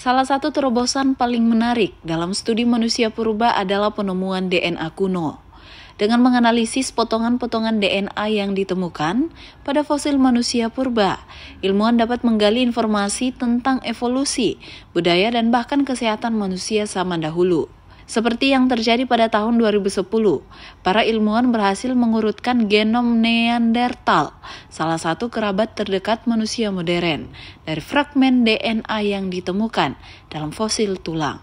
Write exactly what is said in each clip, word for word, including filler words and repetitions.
Salah satu terobosan paling menarik dalam studi manusia purba adalah penemuan D N A kuno. Dengan menganalisis potongan-potongan D N A yang ditemukan pada fosil manusia purba, ilmuwan dapat menggali informasi tentang evolusi, budaya, dan bahkan kesehatan manusia zaman dahulu. Seperti yang terjadi pada tahun dua ribu sepuluh, para ilmuwan berhasil mengurutkan genom Neanderthal, salah satu kerabat terdekat manusia modern, dari fragmen D N A yang ditemukan dalam fosil tulang.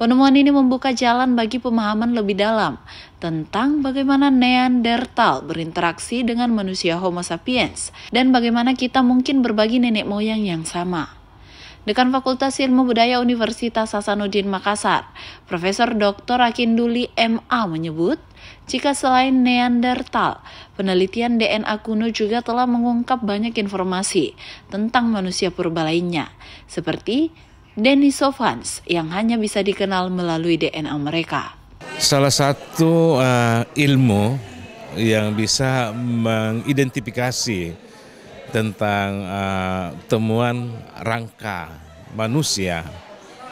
Penemuan ini membuka jalan bagi pemahaman lebih dalam tentang bagaimana Neanderthal berinteraksi dengan manusia Homo sapiens dan bagaimana kita mungkin berbagi nenek moyang yang sama. Dekan Fakultas Ilmu Budaya Universitas Hasanuddin Makassar, Profesor Doktor Akin Duli M A menyebut, jika selain Neanderthal, penelitian D N A kuno juga telah mengungkap banyak informasi tentang manusia purba lainnya, seperti Denisovans yang hanya bisa dikenal melalui D N A mereka. Salah satu uh, ilmu yang bisa mengidentifikasi tentang uh, temuan rangka manusia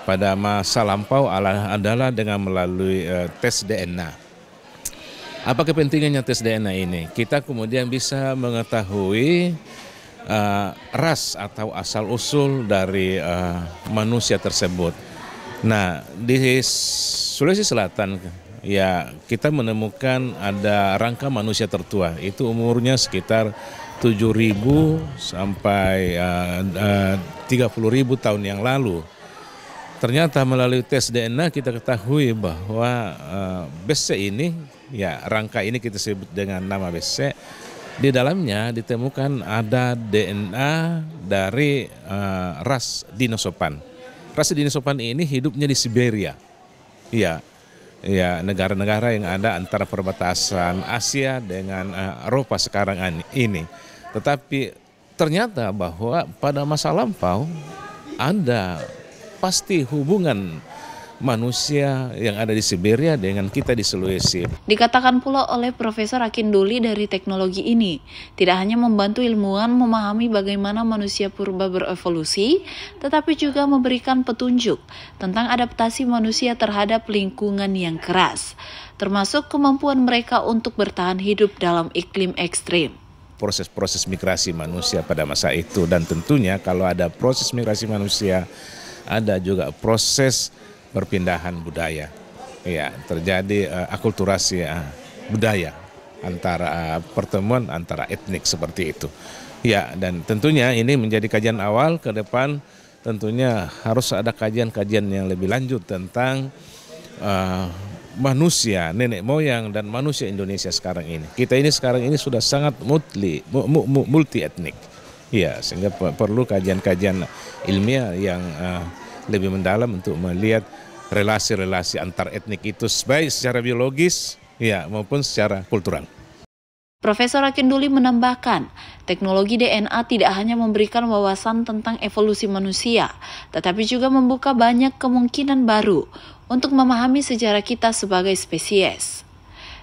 pada masa lampau adalah dengan melalui uh, tes D N A. Apa kepentingannya tes D N A ini? Kita kemudian bisa mengetahui uh, ras atau asal-usul dari uh, manusia tersebut. Nah, di Sulawesi Selatan ya kita menemukan ada rangka manusia tertua, itu umurnya sekitar tujuh ribu sampai uh, uh, tiga puluh ribu tahun yang lalu. Ternyata melalui tes D N A kita ketahui bahwa uh, B C ini, ya rangka ini kita sebut dengan nama B C, di dalamnya ditemukan ada D N A dari uh, ras Denisovan. Ras Denisovan ini hidupnya di Siberia, ya, ya negara-negara yang ada antara perbatasan Asia dengan uh, Eropa sekarang ini. Tetapi ternyata bahwa pada masa lampau ada pasti hubungan manusia yang ada di Siberia dengan kita di Sulawesi. Dikatakan pula oleh Profesor Akin Duli dari teknologi ini, tidak hanya membantu ilmuwan memahami bagaimana manusia purba berevolusi, tetapi juga memberikan petunjuk tentang adaptasi manusia terhadap lingkungan yang keras, termasuk kemampuan mereka untuk bertahan hidup dalam iklim ekstrim. Proses-proses migrasi manusia pada masa itu, dan tentunya kalau ada proses migrasi manusia ada juga proses perpindahan budaya, ya terjadi uh, akulturasi uh, budaya antara uh, pertemuan antara etnik seperti itu, ya, dan tentunya ini menjadi kajian awal. Ke depan tentunya harus ada kajian-kajian yang lebih lanjut tentang uh, manusia nenek moyang dan manusia Indonesia sekarang ini. Kita ini sekarang ini sudah sangat multi, multi etnik, ya, sehingga perlu kajian-kajian ilmiah yang uh, lebih mendalam untuk melihat relasi-relasi antar etnik itu baik secara biologis, ya, maupun secara kultural. Profesor Akin Duli menambahkan, teknologi D N A tidak hanya memberikan wawasan tentang evolusi manusia, tetapi juga membuka banyak kemungkinan baru untuk memahami sejarah kita sebagai spesies.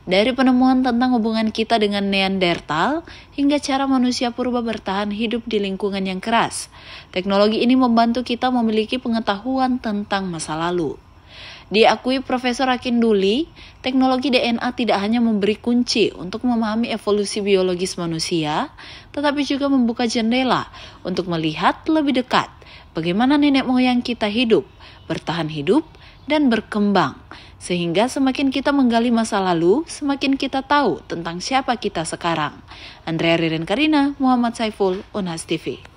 Dari penemuan tentang hubungan kita dengan Neanderthal hingga cara manusia purba bertahan hidup di lingkungan yang keras, teknologi ini membantu kita memiliki pengetahuan tentang masa lalu. Diakui Profesor Akin Duli, teknologi D N A tidak hanya memberi kunci untuk memahami evolusi biologis manusia, tetapi juga membuka jendela untuk melihat lebih dekat bagaimana nenek moyang kita hidup, bertahan hidup, dan berkembang. Sehingga semakin kita menggali masa lalu, semakin kita tahu tentang siapa kita sekarang. Andrea Ririn Karina, Muhammad Saiful, U N H A S T V.